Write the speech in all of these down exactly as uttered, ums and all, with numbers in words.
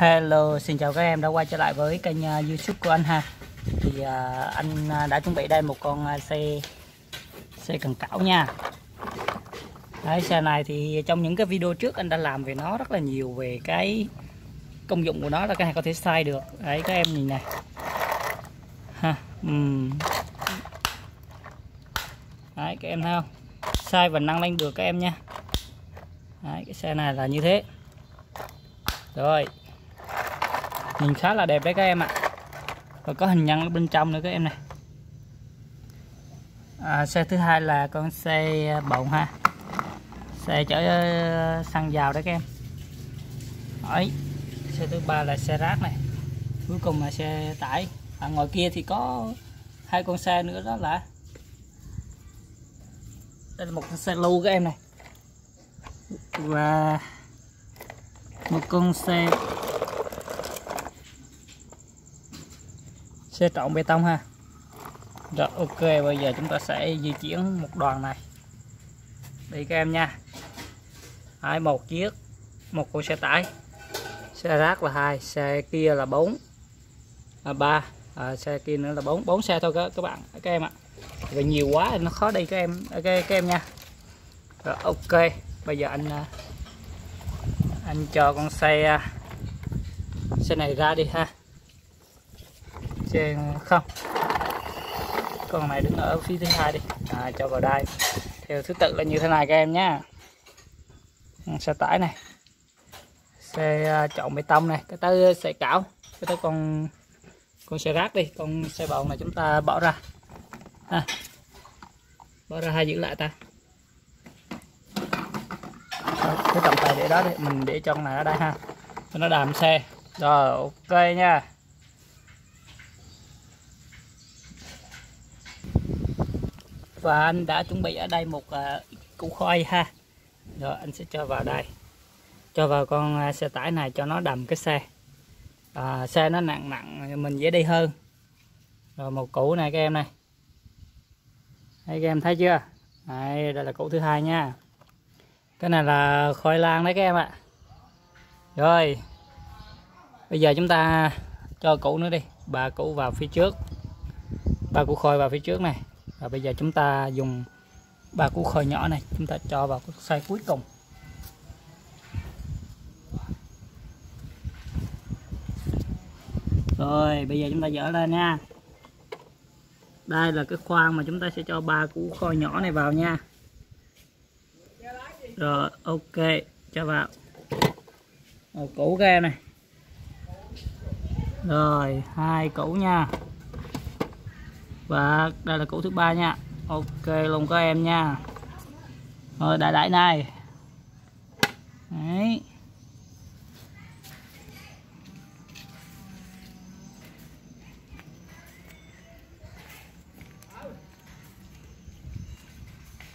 Hello, xin chào các em đã quay trở lại với kênh YouTube của anh ha. Thì uh, anh đã chuẩn bị đây một con xe xe cần cẩu nha. Đấy, xe này thì trong những cái video trước anh đã làm về nó rất là nhiều, về cái công dụng của nó là các em có thể xài được. Đấy, các em nhìn này ha. Uhm. Đấy, các em thấy không? Xài và nâng lên được các em nha. Đấy, cái xe này là như thế. Rồi, nhìn khá là đẹp đấy các em ạ. À. Rồi có hình nhân ở bên trong nữa các em này. À, xe thứ hai là con xe bồn ha, xe chở xăng dầu đấy các em. Đấy. Xe thứ ba là xe rác này. Cuối cùng là xe tải. À, ngoài kia thì có hai con xe nữa, đó là đây là một con xe lưu các em này, và một con xe xe trộn bê tông ha. Rồi ok, bây giờ chúng ta sẽ di chuyển một đoàn này đi các em nha. Hai một chiếc, một con xe tải, xe rác là hai, xe kia là bốn, là ba, à, xe kia nữa là bốn, bốn xe thôi các các bạn các em ạ. Rồi nhiều quá nó khó đi các em, các, các em nha. Rồi ok, bây giờ anh anh cho con xe xe này ra đi ha. Xe không, con này đứng ở phía thứ hai đi, à, cho vào đây theo thứ tự là như thế này các em nhé. Xe tải này, xe trộn bê tông này, cái tới xe cảo, cái tới con con xe rác đi, con xe bồn này chúng ta bỏ ra ha. Bỏ ra hay giữ lại ta? Cái trọng tài để đó đi, mình để trong này ở đây ha, cho nó đàm xe. Rồi ok nha. Và anh đã chuẩn bị ở đây một uh, củ khoai ha. Rồi anh sẽ cho vào đây, cho vào con uh, xe tải này cho nó đầm cái xe. uh, Xe nó nặng nặng mình dễ đi hơn. Rồi một củ này các em này. Đấy, các em thấy chưa? Đấy, đây là củ thứ hai nha. Cái này là khoai lang đấy các em ạ. Rồi bây giờ chúng ta cho củ nữa đi, ba củ vào phía trước, ba củ khoai vào phía trước này. Và bây giờ chúng ta dùng ba củ khoai nhỏ này, chúng ta cho vào cái xoay cuối cùng. Rồi bây giờ chúng ta dỡ lên nha. Đây là cái khoang mà chúng ta sẽ cho ba củ khoai nhỏ này vào nha. Rồi ok, cho vào một củ các em này. Rồi hai củ nha, và đây là củ thứ ba nha. Ok luôn các em nha. Rồi đại đại này. Đấy.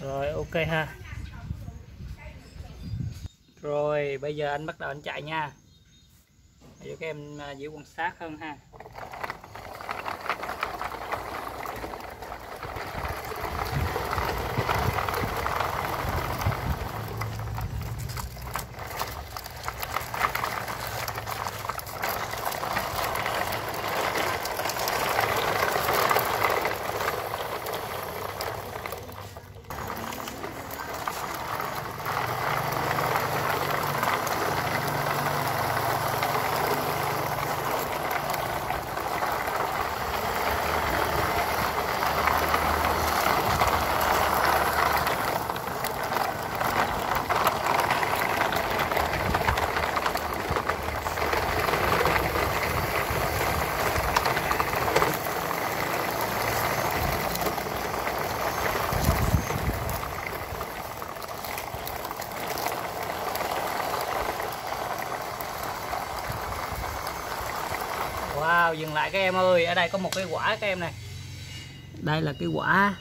Rồi ok ha. Rồi bây giờ anh bắt đầu anh chạy nha, để các em dễ quan sát hơn ha. Wow, dừng lại các em ơi, ở đây có một cái quả các em này. Đây là cái quả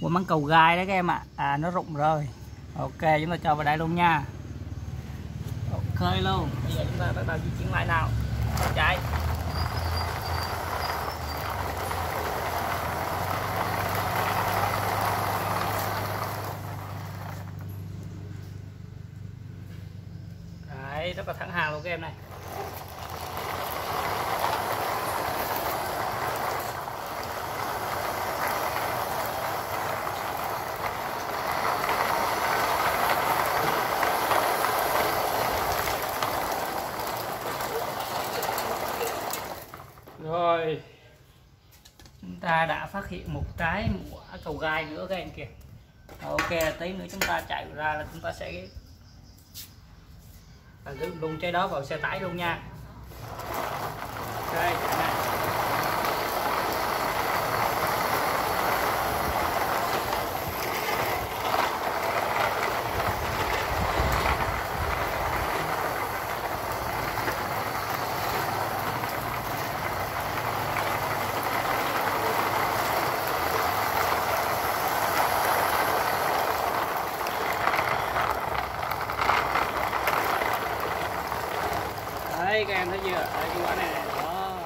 Quả mắng cầu gai đấy các em ạ. À. à nó rụng rồi. Ok, chúng ta cho vào đây luôn nha. Ok luôn. Bây giờ chúng ta bắt đầu di chuyển lại nào. Chạy. Đấy, đây rất là thẳng hàng luôn các em này. Rồi, chúng ta đã phát hiện một cái mũa cầu gai nữa các em kìa. Ok, tí nữa chúng ta chạy ra là chúng ta sẽ giữ luôn trái đó vào xe tải luôn nha. Okay, các em thấy chưa? Đây, cái quả này này. Đó.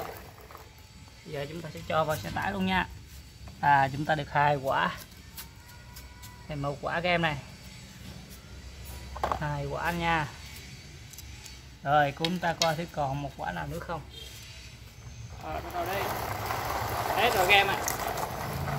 Giờ chúng ta sẽ cho vào xe tải luôn nha. À, chúng ta được hai quả. Thêm một quả các em này. Hai quả nha. Rồi, chúng ta coi thử còn một quả nào nữa không. Rồi, bắt đầu đây. Hết rồi các em ạ. À.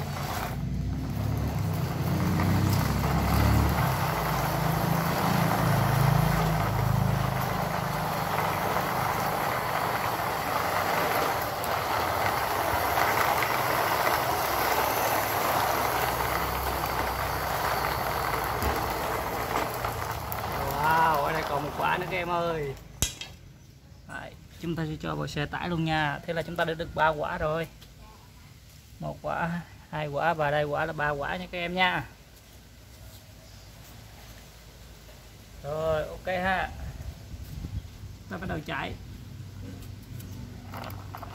Các em ơi. Đấy, chúng ta sẽ cho vào xe tải luôn nha. Thế là chúng ta đã được ba quả rồi. Một quả, hai quả và đây quả là ba quả nha các em nha. Rồi, ok ha. Ta bắt đầu chạy.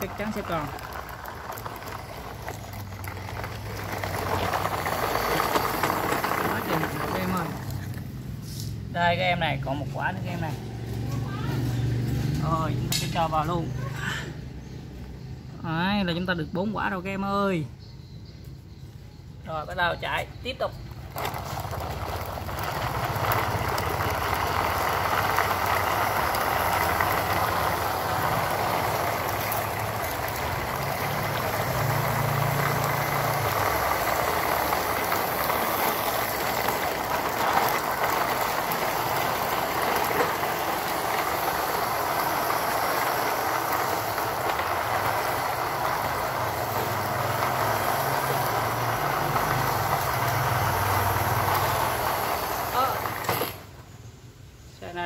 Chắc chắn sẽ còn. Đây các em này, còn một quả nữa các em này. Rồi chúng ta sẽ cho vào luôn. Đấy, là chúng ta được bốn quả rồi các em ơi. Rồi bắt đầu chạy tiếp tục.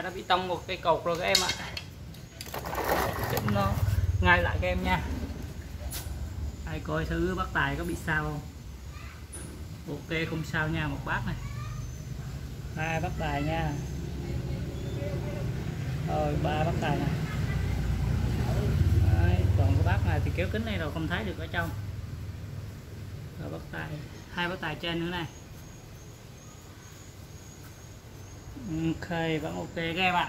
Đã bị tông một cây cột rồi các em ạ. Chỉnh nó ngay lại các em nha. Ai coi thứ bác Tài có bị sao không? Ok, không sao nha. Một bác này, hai bác Tài nha. Rồi ba bác Tài này. Đấy, còn cái bác này thì kéo kính này rồi không thấy được ở trong. Rồi bác Tài, hai bác Tài trên nữa này. Ok, vẫn ok các em ạ.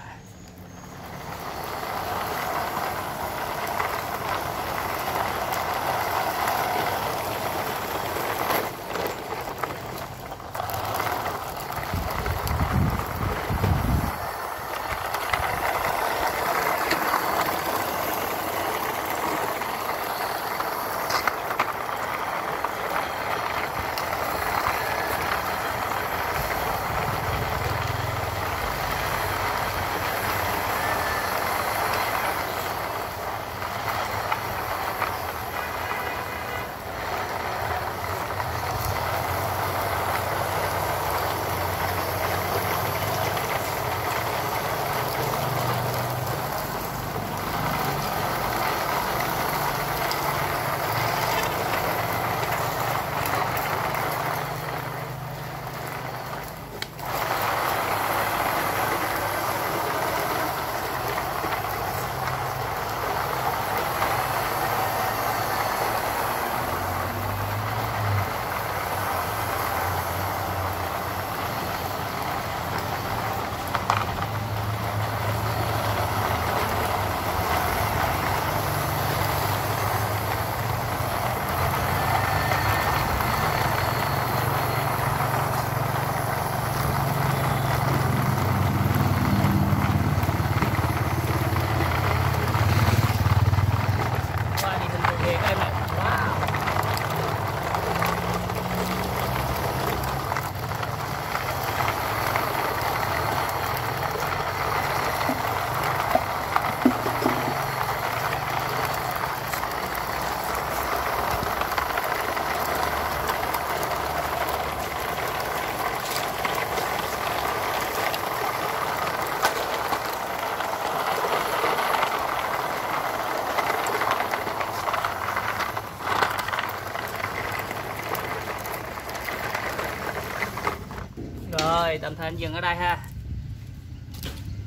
rồi, tạm thời anh dừng ở đây ha.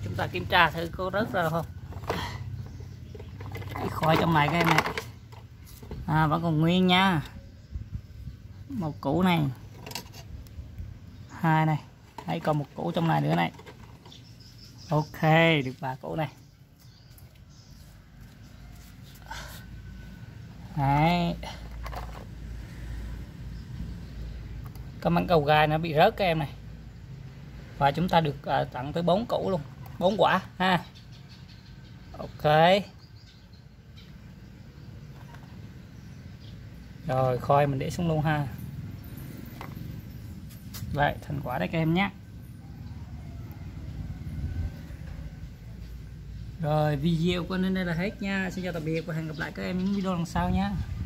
Chúng ta kiểm tra thử có rớt ra không. Cái khói trong này các em này à, vẫn còn nguyên nha. Một củ này, hai này, đấy, còn một củ trong này nữa này. Ok, được ba củ này. Đấy. Cái mảnh cầu gai nó bị rớt các em này. Và chúng ta được uh, tặng tới bốn củ luôn, bốn quả ha. Ok. Rồi khôi mình để xuống luôn ha. Vậy thành quả đấy các em nhé. Rồi video của anh đến đây là hết nha. Xin chào tạm biệt và hẹn gặp lại các em những video lần sau nhé.